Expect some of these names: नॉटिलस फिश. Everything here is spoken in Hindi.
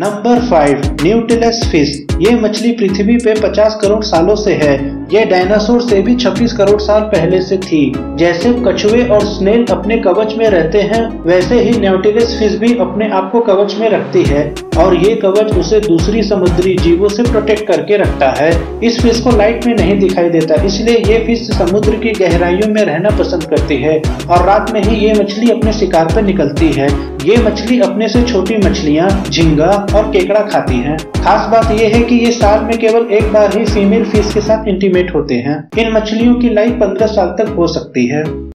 Number 5 नॉटिलस फिश। ये मछली पृथ्वी पे 50 करोड़ सालों से है। ये डायनासोर से भी 26 करोड़ साल पहले से थी। जैसे कछुए और स्नेल अपने कवच में रहते हैं, वैसे ही नॉटिलस फिश भी अपने आप को कवच में रखती है और ये कवच उसे दूसरी समुद्री जीवों से प्रोटेक्ट करके रखता है। इस फिश को लाइट में नहीं दिखाई देता, इसलिए ये फिश समुद्र की गहराइयों में रहना पसंद करती है और रात में ही ये मछली अपने शिकार पर निकलती है। ये मछली अपने से छोटी मछलियाँ, झींगा और केकड़ा खाती हैं। खास बात यह है कि ये साल में केवल एक बार ही फीमेल फिश के साथ इंटीमेट होते हैं। इन मछलियों की लाइफ 15 साल तक हो सकती है।